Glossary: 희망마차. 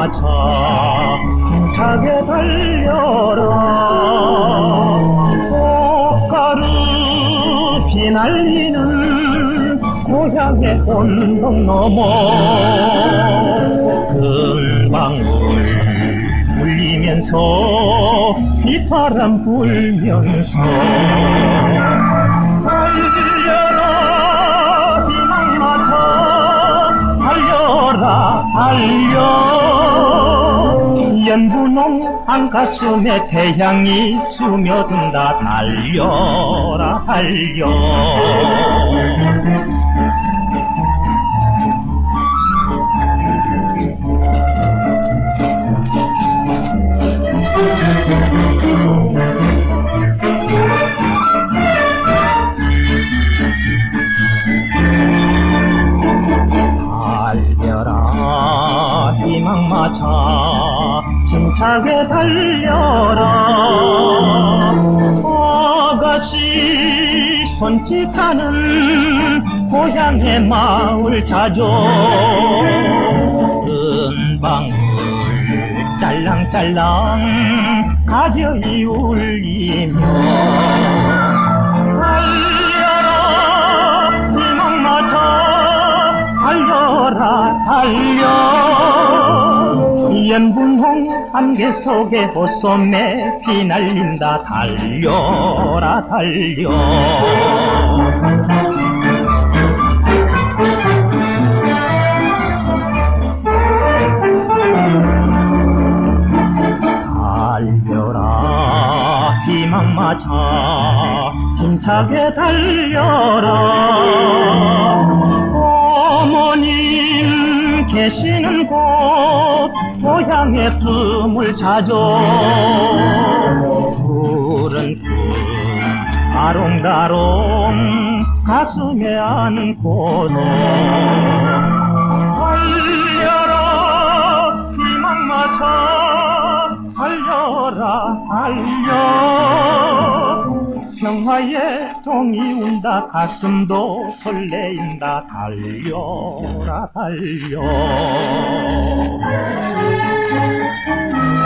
희망마차 힘차게 달려라. 꽃가루 휘날리는 고향의 언덕 넘어 금방울 울리면서 빗바람 불면서 달려라 희망마차 달려라 달려 연분홍 안가슴에 태양이 스며든다 달려라 달려 달려라 희망마차 힘차게 달려라. 아가씨 손짓하는 고향의 마을 찾아 은방울 짤랑짤랑 가져이 울리며 달려라 희망마차 달려라 달려 연분홍 안개 속에 호소매 휘날린다 달려라 달려 달려라 희망마차 힘차게 달려라. 어머님 계시는 곳 고향의 품을 찾아 푸른 꿈 아롱다롱 가슴에 안고도 평화의 종이 운다 가슴도 설레인다 달려라 달려